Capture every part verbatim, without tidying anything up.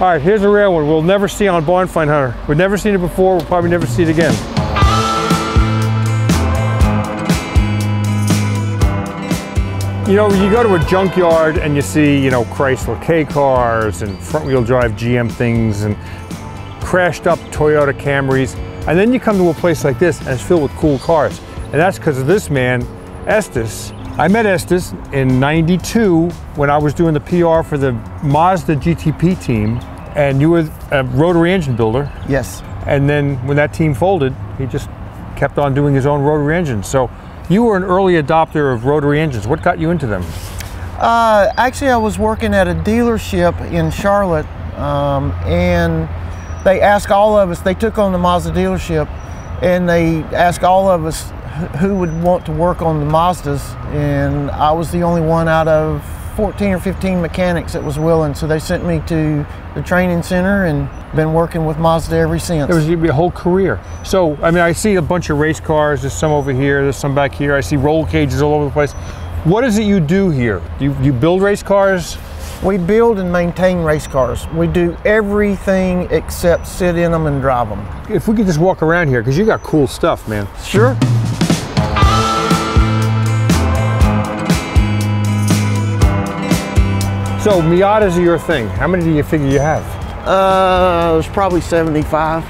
All right, here's a rare one we'll never see on Barn Find Hunter. We've never seen it before, we'll probably never see it again. You know, you go to a junkyard and you see, you know, Chrysler K cars and front-wheel drive G M things and crashed up Toyota Camrys. And then you come to a place like this and it's filled with cool cars. And that's because of this man, Estes. I met Estes in ninety-two when I was doing the P R for the Mazda G T P team. And you were a rotary engine builder. Yes. And then when that team folded, he just kept on doing his own rotary engines. So you were an early adopter of rotary engines. What got you into them? Uh, actually, I was working at a dealership in Charlotte, um, and they asked all of us, they took on the Mazda dealership, and they asked all of us who would want to work on the Mazdas, and I was the only one out of fourteen or fifteen mechanics that was willing, so they sent me to the training center and been working with Mazda ever since. It was your whole career. So, I mean, I see a bunch of race cars, there's some over here, there's some back here, I see roll cages all over the place. What is it you do here? You, you build race cars? We build and maintain race cars. We do everything except sit in them and drive them. If we could just walk around here, because you got cool stuff, man. Sure. So Miatas are your thing. How many do you figure you have? Uh, there's probably seventy-five.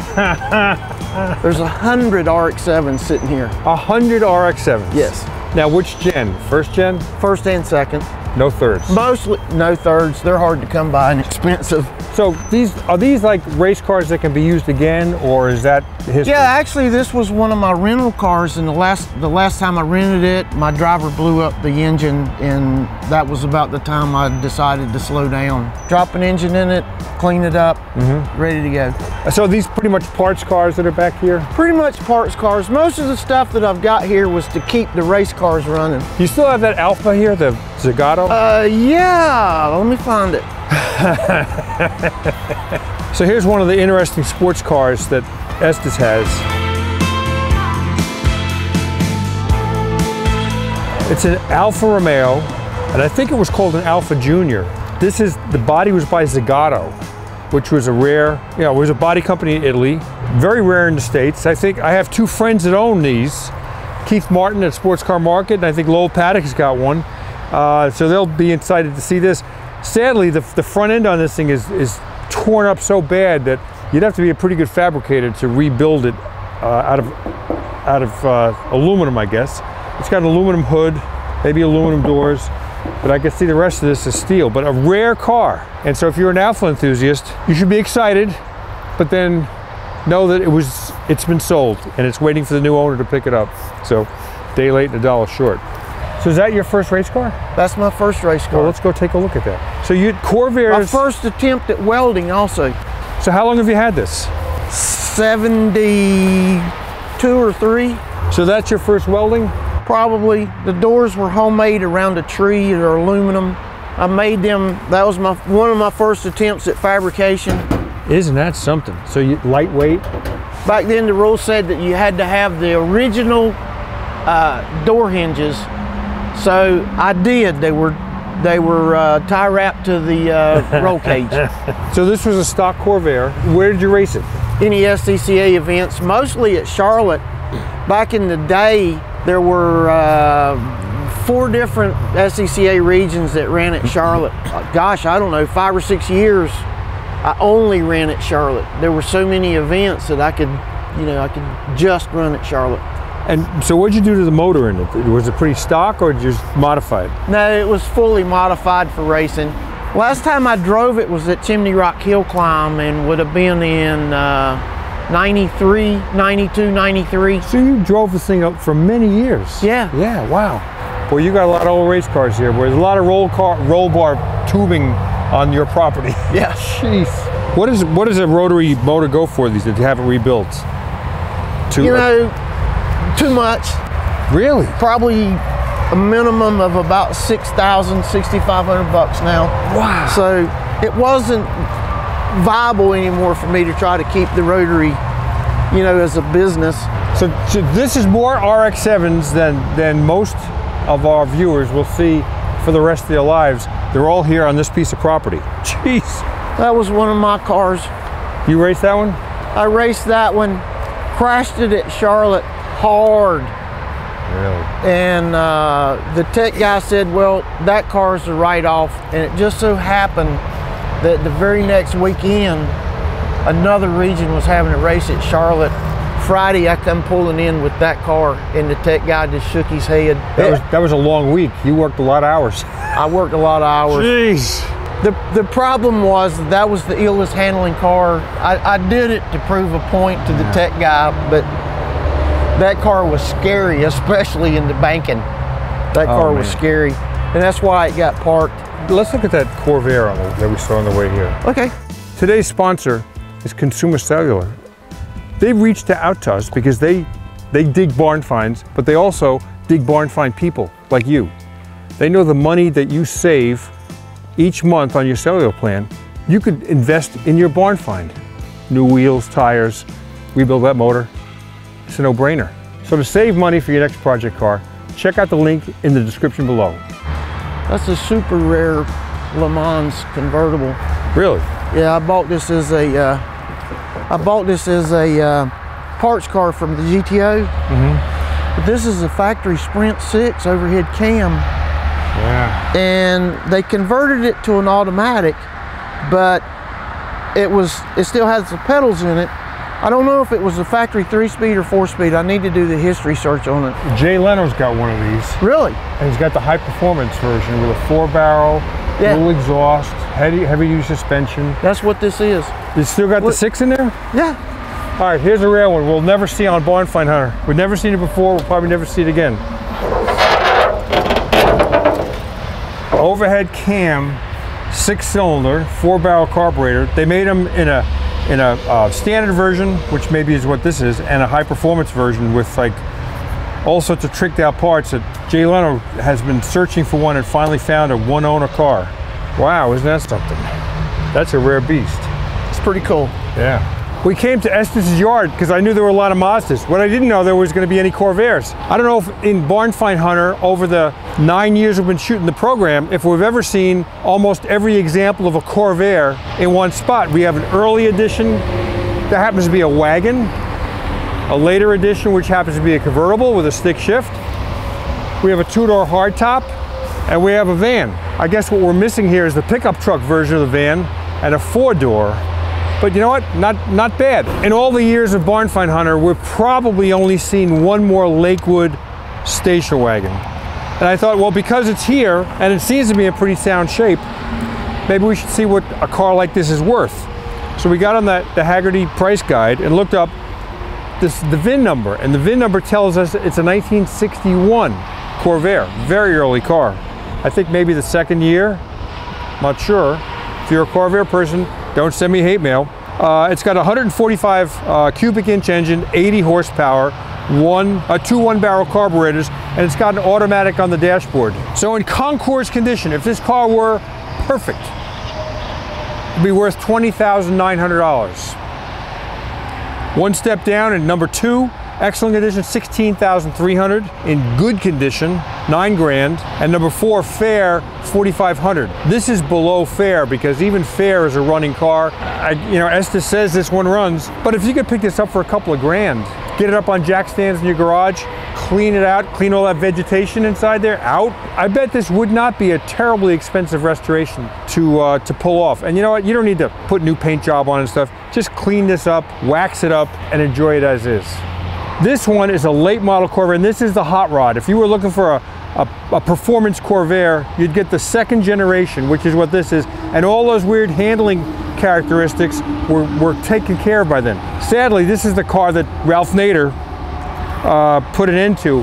There's a hundred R X sevens sitting here. A hundred R X sevens? Yes. Now which gen? First gen? First and second. No thirds? Mostly no thirds. They're hard to come by and expensive. So these are these like race cars that can be used again, or is that history? Yeah, actually this was one of my rental cars, and the last the last time I rented it, my driver blew up the engine, and that was about the time I decided to slow down. Drop an engine in it, clean it up, mm-hmm. ready to go. So these pretty much parts cars that are back here? Pretty much parts cars. Most of the stuff that I've got here was to keep the race cars running. You still have that Alpha here, the Zagato? Uh, yeah, let me find it. So here's one of the interesting sports cars that Estes has. It's an Alfa Romeo, and I think it was called an Alfa Junior. This is, the body was by Zagato, which was a rare, you know, it was a body company in Italy, very rare in the States. I think I have two friends that own these, Keith Martin at Sports Car Market, and I think Lowell Paddock has got one. Uh, so they'll be excited to see this. Sadly, the, the front end on this thing is, is torn up so bad that you'd have to be a pretty good fabricator to rebuild it uh, out of, out of uh, aluminum, I guess. It's got an aluminum hood, maybe aluminum doors, but I can see the rest of this is steel, but a rare car. And so if you're an Alfa enthusiast, you should be excited, but then know that it was, it's been sold and it's waiting for the new owner to pick it up. So, day late and a dollar short. So is that your first race car? That's my first race car. Well, let's go take a look at that. So you, Corvair's... My first attempt at welding also. So how long have you had this? seventy-two or three. So that's your first welding? Probably. The doors were homemade around a tree. They're aluminum. I made them. That was my one of my first attempts at fabrication. Isn't that something? So you, lightweight? Back then the rule said that you had to have the original uh, door hinges. So I did. They were they were uh, tie wrapped to the uh, roll cage. So this was a stock Corvair. Where did you race it? Any S C C A events, mostly at Charlotte. Back in the day, there were uh, four different S C C A regions that ran at Charlotte. Gosh, I don't know, five or six years. I only ran at Charlotte. There were so many events that I could, you know, I could just run at Charlotte. And so what'd you do to the motor in it? Was it pretty stock or just modified? No, it was fully modified for racing. Last time I drove it was at Chimney Rock Hill Climb, and would have been in uh, ninety-three, ninety-two, ninety-three. So you drove this thing up for many years? Yeah. Yeah, wow. Well, you got a lot of old race cars here. There's a lot of roll, car, roll bar tubing on your property. Yeah. Jeez. What, is, what does a rotary motor go for these that you haven't rebuilt? Two, you know, too much. Really? Probably a minimum of about six thousand, sixty-five hundred bucks now. Wow. So it wasn't viable anymore for me to try to keep the rotary, you know, as a business. So, so this is more R X sevens than, than most of our viewers will see for the rest of their lives. They're all here on this piece of property. Jeez. That was one of my cars. You raced that one? I raced that one. Crashed it at Charlotte hard. Really? And uh, the tech guy said, well, that car's a write-off. And it just so happened that the very next weekend, another region was having a race at Charlotte. Friday, I come pulling in with that car, and the tech guy just shook his head. That was, that was a long week. You worked a lot of hours. I worked a lot of hours. Jeez. The, the problem was that was the illest handling car. I, I did it to prove a point to the tech guy, but that car was scary, especially in the banking. That car oh, was scary, and that's why it got parked. Let's look at that Corvair that we saw on the way here. Okay. Today's sponsor is Consumer Cellular. They reached out to us because they, they dig barn finds, but they also dig barn find people like you. They know the money that you save each month on your cellular plan, you could invest in your barn find. New wheels, tires, rebuild that motor. It's a no-brainer. So to save money for your next project car, check out the link in the description below. That's a super rare Le Mans convertible. Really? Yeah, I bought this as a, uh, I bought this as a uh, parts car from the G T O. Mm-hmm. But this is a factory Sprint six overhead cam. Yeah. And they converted it to an automatic, but it was it still has the pedals in it. I don't know if it was a factory three-speed or four-speed. I need to do the history search on it. Jay Leno's got one of these. Really? And he's got the high-performance version with a four-barrel, yeah. Little exhaust, heavy heavy-duty suspension. That's what this is. You still got what? The six in there? Yeah. All right, here's a rare one we'll never see on Barn Find Hunter. We've never seen it before. We'll probably never see it again. Overhead cam, six-cylinder, four-barrel carburetor. They made them in a in a uh, standard version, which maybe is what this is, and a high-performance version with like all sorts of tricked-out parts that Jay Leno has been searching for one and finally found a one-owner car. Wow, isn't that something? That's a rare beast. It's pretty cool. Yeah. We came to Estes' yard because I knew there were a lot of Mazdas. What I didn't know, there was going to be any Corvairs. I don't know if in Barn Find Hunter, over the nine years we've been shooting the program, if we've ever seen almost every example of a Corvair in one spot. We have an early edition that happens to be a wagon, a later edition which happens to be a convertible with a stick shift. We have a two-door hardtop, and we have a van. I guess what we're missing here is the pickup truck version of the van and a four-door. But you know what, not, not bad. In all the years of Barn Find Hunter, we've probably only seen one more Lakewood station wagon. And I thought, well, because it's here, and it seems to be in pretty sound shape, maybe we should see what a car like this is worth. So we got on the, the Haggerty price guide and looked up this, the V I N number, and the V I N number tells us it's a nineteen sixty-one Corvair, very early car. I think maybe the second year, not sure. If you're a Corvair person, don't send me hate mail. Uh, it's got a one hundred forty-five uh, cubic inch engine, eighty horsepower, one, uh, two one-barrel carburetors, and it's got an automatic on the dashboard. So in concours condition, if this car were perfect, it'd be worth twenty thousand nine hundred dollars. One step down in number two, excellent condition, sixteen thousand three hundred dollars. In good condition, nine grand. And number four, fair, forty-five hundred dollars. This is below fair because even fair is a running car. I, you know, Estes says this one runs, but if you could pick this up for a couple of grand, get it up on jack stands in your garage, clean it out, clean all that vegetation inside there out, I bet this would not be a terribly expensive restoration to, uh, to pull off. And you know what? You don't need to put new paint job on and stuff. Just clean this up, wax it up, and enjoy it as is. This one is a late model Corvair, and this is the hot rod. If you were looking for a, a, a performance Corvair, you'd get the second generation, which is what this is, and all those weird handling characteristics were, were taken care of by then. Sadly, this is the car that Ralph Nader uh, put an end to.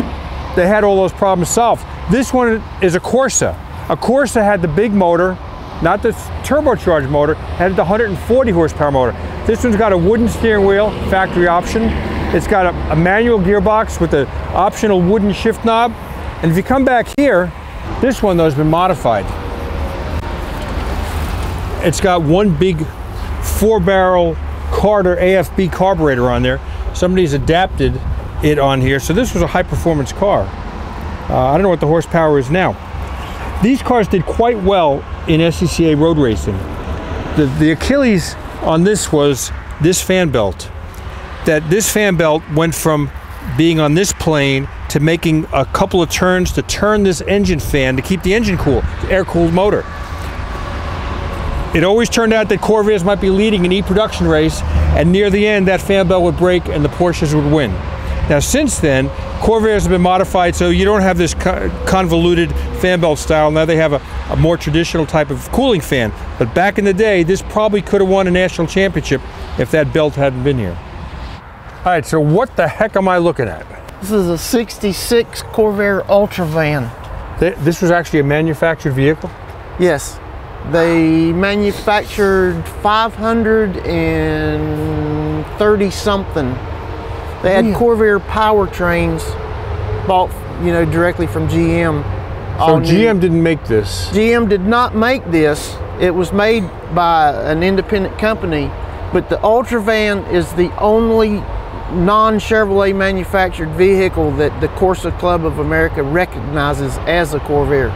They had all those problems solved. This one is a Corsa. A Corsa had the big motor, not the turbocharged motor, had the one hundred forty horsepower motor. This one's got a wooden steering wheel, factory option. It's got a, a manual gearbox with an optional wooden shift knob. And if you come back here, this one though has been modified. It's got one big four barrel Carter A F B carburetor on there. Somebody's adapted it on here. So this was a high performance car. Uh, I don't know what the horsepower is now. These cars did quite well in S C C A road racing. the, the Achilles on this was this fan belt. That this fan belt went from being on this plane to making a couple of turns to turn this engine fan to keep the engine cool, air-cooled motor. It always turned out that Corvairs might be leading an E-production race, and near the end, that fan belt would break and the Porsches would win. Now, since then, Corvairs have been modified, so you don't have this convoluted fan belt style. Now they have a, a more traditional type of cooling fan. But back in the day, this probably could have won a national championship if that belt hadn't been here. All right, so what the heck am I looking at? This is a sixty-six Corvair Ultra Van. Th this was actually a manufactured vehicle? Yes. They manufactured five hundred thirty something. They had yeah. Corvair powertrains bought, you know, directly from G M. So G M new. didn't make this? G M did not make this. It was made by an independent company, but the Ultra Van is the only non-Chevrolet manufactured vehicle that the Corsa Club of America recognizes as a Corvair.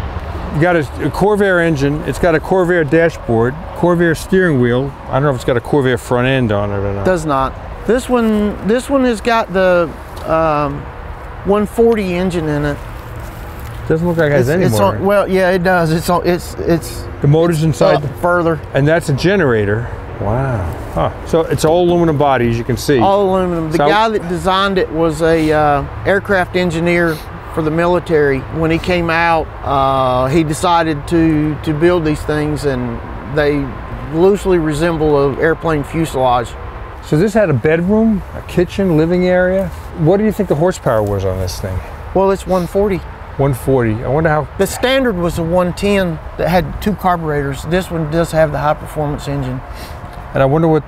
You got a, a Corvair engine, it's got a Corvair dashboard, Corvair steering wheel. I don't know if it's got a Corvair front end on it or not. Does not. This one, this one has got the um, one forty engine in it. Doesn't look like it has any more. Well, yeah, it does. It's on. It's it's. The motor's inside the, further. And that's a generator. Wow. Huh. So it's all aluminum body, as you can see. All aluminum. The so, guy that designed it was a uh, aircraft engineer for the military. When he came out, uh, he decided to to build these things, and they loosely resemble an airplane fuselage. So this had a bedroom, a kitchen, living area. What do you think the horsepower was on this thing? Well, it's one forty. one forty. I wonder how... The standard was a one ten that had two carburetors. This one does have the high-performance engine. And I wonder what,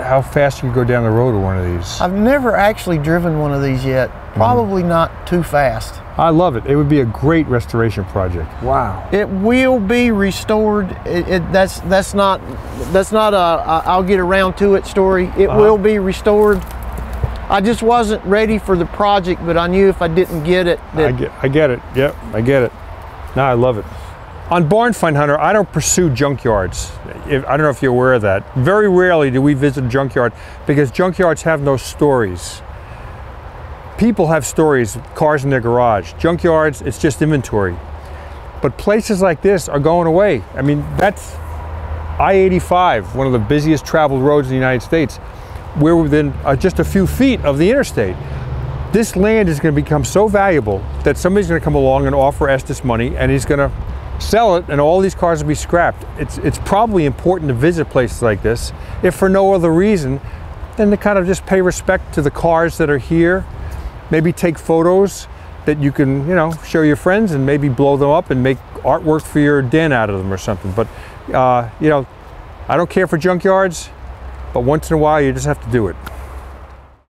how fast you can go down the road with one of these. I've never actually driven one of these yet. Probably mm. not too fast. I love it. It would be a great restoration project. Wow. It will be restored. It, it, that's that's not that's not a, a I'll get around to it story. It uh-huh. will be restored. I just wasn't ready for the project, but I knew if I didn't get it. That I get I get it. Yep, I get it. No, I love it. On Barn Find Hunter, I don't pursue junkyards. I don't know if you're aware of that. Very rarely do we visit a junkyard because junkyards have no stories. People have stories, cars in their garage. Junkyards, it's just inventory. But places like this are going away. I mean, that's I eighty-five, one of the busiest traveled roads in the United States. We're within uh, just a few feet of the interstate. This land is gonna become so valuable that somebody's gonna come along and offer us this money, and he's gonna sell it, and all these cars will be scrapped. It's, it's probably important to visit places like this, if for no other reason than to kind of just pay respect to the cars that are here, maybe take photos that you can, you know, show your friends and maybe blow them up and make artwork for your den out of them or something. But, uh, you know, I don't care for junkyards, but once in a while you just have to do it.